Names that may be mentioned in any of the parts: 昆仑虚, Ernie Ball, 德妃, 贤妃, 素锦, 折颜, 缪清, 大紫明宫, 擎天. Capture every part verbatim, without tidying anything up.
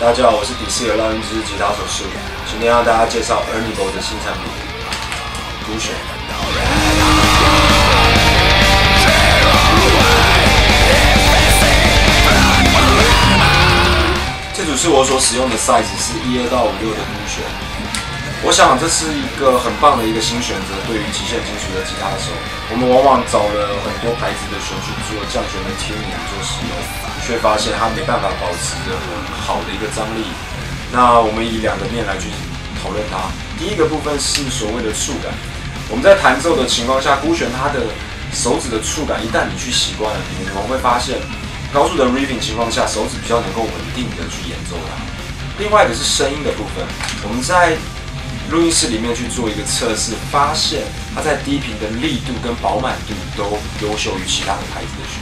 大家好，我是迪士尼浪音之吉他手树，今天要大家介绍 Ernie Ball 的新产品——鼓弦。这组是我所使用的 size 是一二到五六的鼓弦。我想这是一个很棒的一个新选择，对于极限金属的吉他手，我们往往找了很多牌子的弦去做降弦的贴膜做使用。 却发现它没办法保持着很好的一个张力。那我们以两个面来去讨论它。第一个部分是所谓的触感。我们在弹奏的情况下，鼓弦它的手指的触感，一旦你去习惯了，你可能会发现高速的 riffing 情况下，手指比较能够稳定的去演奏它。另外一个是声音的部分，我们在录音室里面去做一个测试，发现它在低频的力度跟饱满度都优秀于其他的牌子的弦。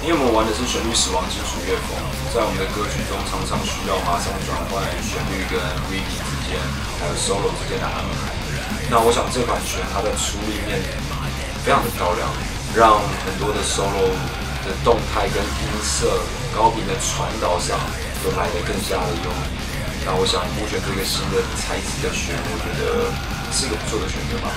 因为我们玩的是旋律死亡金属乐风，在我们的歌曲中常常需要马上转换旋律跟 riff 之间，还有 solo 之间的安排。那我想这款弦它的处理面非常的漂亮，让很多的 solo 的动态跟音色、高频的传导上都来得更加的用力。那我想鼓弦这个新的材质的弦，我觉得是一个不错的选择吧。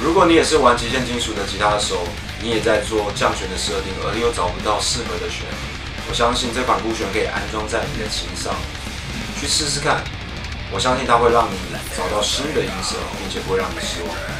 如果你也是玩极限金属的吉他手，你也在做降弦的设定，而又找不到适合的弦，我相信这款鼓弦可以安装在你的琴上，去试试看。我相信它会让你找到新的音色，并且不会让你失望。